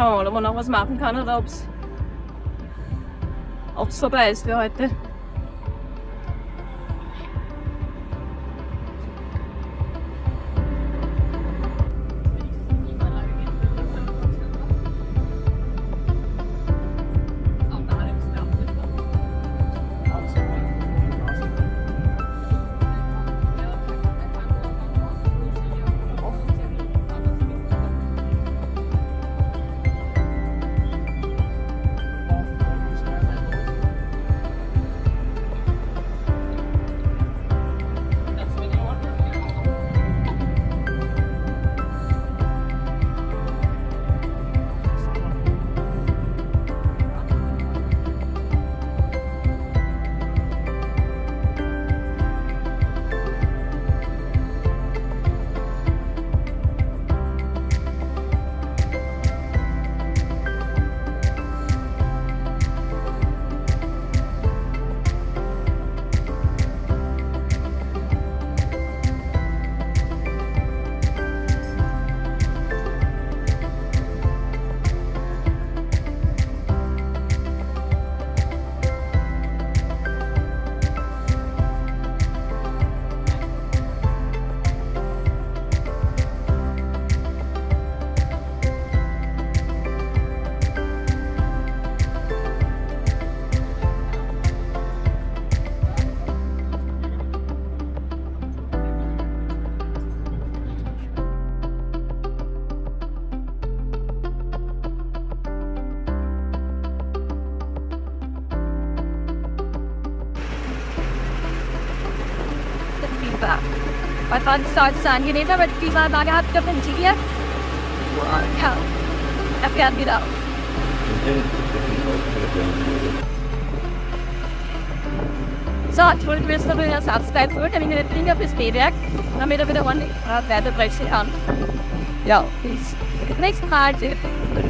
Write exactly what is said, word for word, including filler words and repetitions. Schauen wir mal, ob man noch was machen kann oder ob es vorbei ist für heute. My father starts saying, you never would be my bag, I have to come into here. Why? How? I can't get out. So, I told him, I'm going to subscribe to it. I'm going to bring up his payback. And I'm going to be the one who has better price. Yeah, please. Next card,